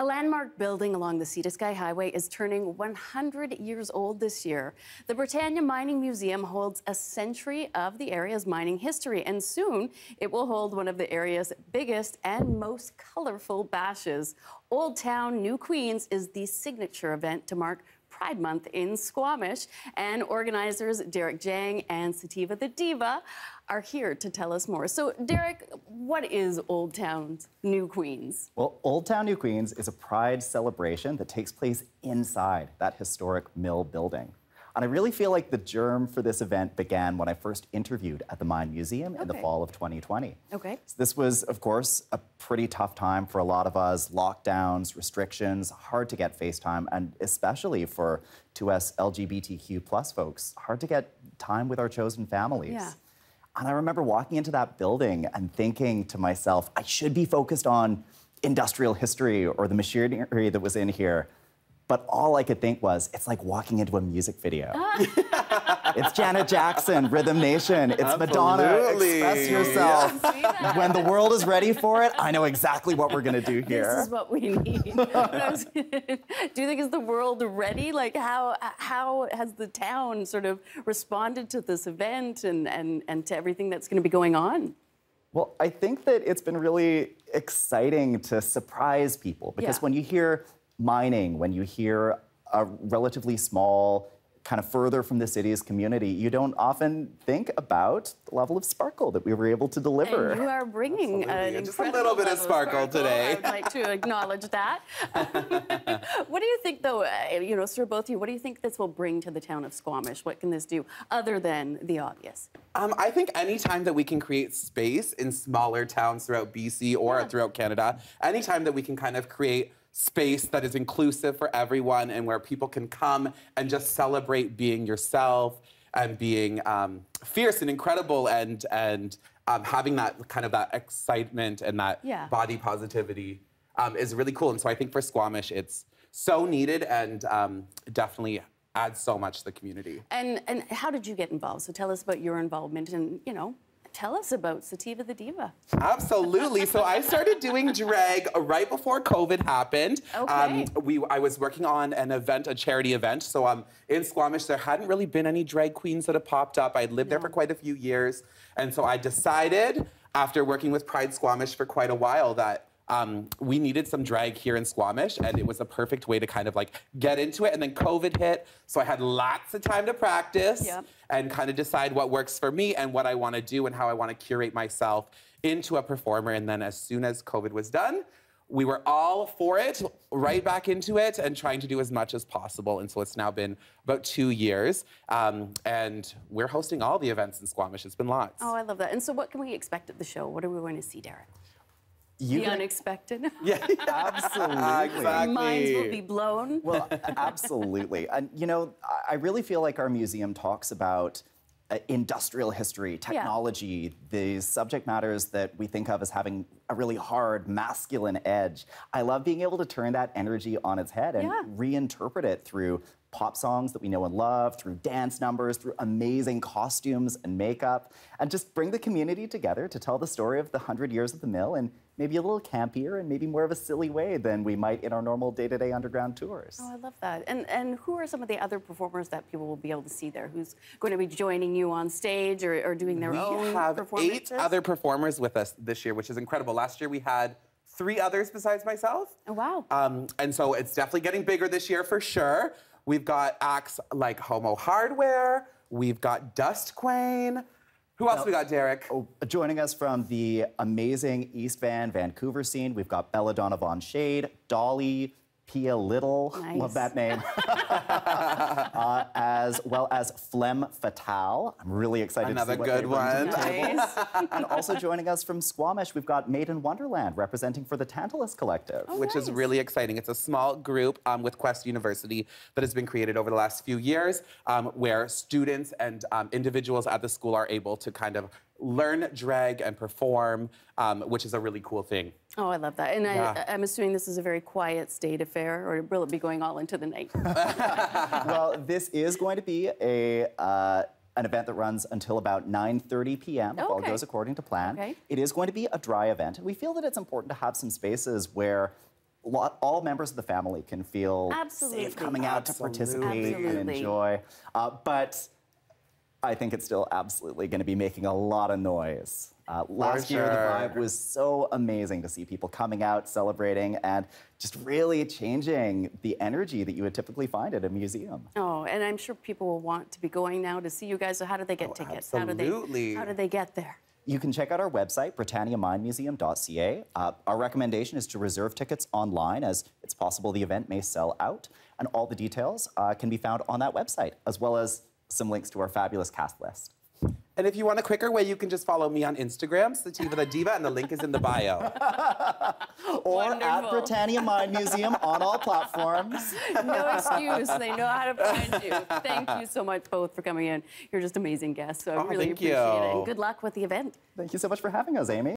A landmark building along the Sea to Sky Highway is turning 100 years old this year. The Britannia Mine Museum holds a century of the area's mining history, and soon it will hold one of the area's biggest and most colorful bashes. Old Town, New Queens is the signature event to mark Pride Month in Squamish, and organizers Derek Jang and Sativa the Diva are here to tell us more. So, Derek, what is Old Town, New Queens? Well, Old Town, New Queens is a pride celebration that takes place inside that historic mill building. And I really feel like the germ for this event began when I first interviewed at the Mine Museum in the fall of 2020. Okay. So this was, of course, a pretty tough time for a lot of us. Lockdowns, restrictions, hard to get FaceTime, and especially for to us LGBTQ+ folks, hard to get time with our chosen families. Yeah. And I remember walking into that building and thinking to myself, I should be focused on industrial history or the machinery that was in here. But all I could think was, it's like walking into a music video. It's Janet Jackson, Rhythm Nation. It's absolutely. Madonna, Express Yourself. Yeah. When the world is ready for it, I know exactly what we're going to do here. This is what we need. Do you think is the world ready? Like, how has the town sort of responded to this event and to everything that's going to be going on? Well, I think that it's been really exciting to surprise people, because when you hear mining, when you hear a relatively small, kind of further from the city's community, you don't often think about the level of sparkle that we were able to deliver. And you are bringing just a little bit of sparkle today. I would like to acknowledge that. What do you think, though, you know, sir, both of you, what do you think this will bring to the town of Squamish? What can this do other than the obvious? I think any time that we can create space in smaller towns throughout BC or throughout Canada, any time that we can kind of create space that is inclusive for everyone and where people can come and just celebrate being yourself and being fierce and incredible and having that kind of that excitement and that body positivity is really cool. And so I think for Squamish, it's so needed and definitely adds so much to the community. And how did you get involved? So tell us about your involvement and, you know, tell us about Sativa the Diva. Absolutely. So I started doing drag right before COVID happened. Okay. I was working on an event, a charity event. So in Squamish, there hadn't really been any drag queens that have popped up. I'd lived there for quite a few years. And so I decided, after working with Pride Squamish for quite a while, that we needed some drag here in Squamish, and it was a perfect way to kind of like get into it. And then COVID hit, so I had lots of time to practice and kind of decide what works for me and what I want to do and how I want to curate myself into a performer. And then as soon as COVID was done, we were all for it, right back into it and trying to do as much as possible. And so it's now been about 2 years and we're hosting all the events in Squamish. It's been lots. Oh, I love that. And so what can we expect at the show? What are we going to see, Derek? The unexpected. Yeah, absolutely. Exactly. Minds will be blown. Well, absolutely. And, you know, I really feel like our museum talks about industrial history, technology, the subject matters that we think of as having a really hard, masculine edge. I love being able to turn that energy on its head and reinterpret it through pop songs that we know and love, through dance numbers, through amazing costumes and makeup, and just bring the community together to tell the story of the 100 years of the mill in maybe a little campier and maybe more of a silly way than we might in our normal day-to-day underground tours. Oh, I love that. And who are some of the other performers that people will be able to see there? Who's going to be joining you on stage or doing their own performances? We have 8 other performers with us this year, which is incredible. Last year we had 3 others besides myself. Oh, wow. And so it's definitely getting bigger this year for sure. We've got acts like Homo Hardware. We've got Dust Quain. Who else we got, Derek? Oh, joining us from the amazing East Vancouver scene, we've got Bella Donna Von Shade, Dolly, Pia Little, love that name, as well as Phlegm Fatale. I'm really excited to see what they bring to the table. And also joining us from Squamish, we've got Maiden Wonderland representing for the Tantalus Collective. Oh, which is really exciting. It's a small group with Quest University that has been created over the last few years where students and individuals at the school are able to kind of learn drag and perform, which is a really cool thing. Oh, I love that. And I'm assuming this is a very quiet state affair, or will it be going all into the night? Well, this is going to be a an event that runs until about 9:30 p.m. If all goes according to plan. It is going to be a dry event. We feel that it's important to have some spaces where all members of the family can feel safe coming out to participate and enjoy. But I think it's still absolutely going to be making a lot of noise. Last year, the vibe was so amazing to see people coming out, celebrating, and just really changing the energy that you would typically find at a museum. Oh, and I'm sure people will want to be going now to see you guys. So how do they get tickets? Absolutely. How do they get there? You can check out our website, britanniaminemuseum.ca. Our recommendation is to reserve tickets online, as it's possible the event may sell out. And all the details can be found on that website, as well as some links to our fabulous cast list. And if you want a quicker way, you can just follow me on Instagram, Sativa the Diva, and the link is in the bio. Or wonderful. At Britannia Mine Museum on all platforms. No excuse. They know how to find you. Thank you so much both for coming in. You're just amazing guests, so I really appreciate it. And good luck with the event. Thank you so much for having us, Amy.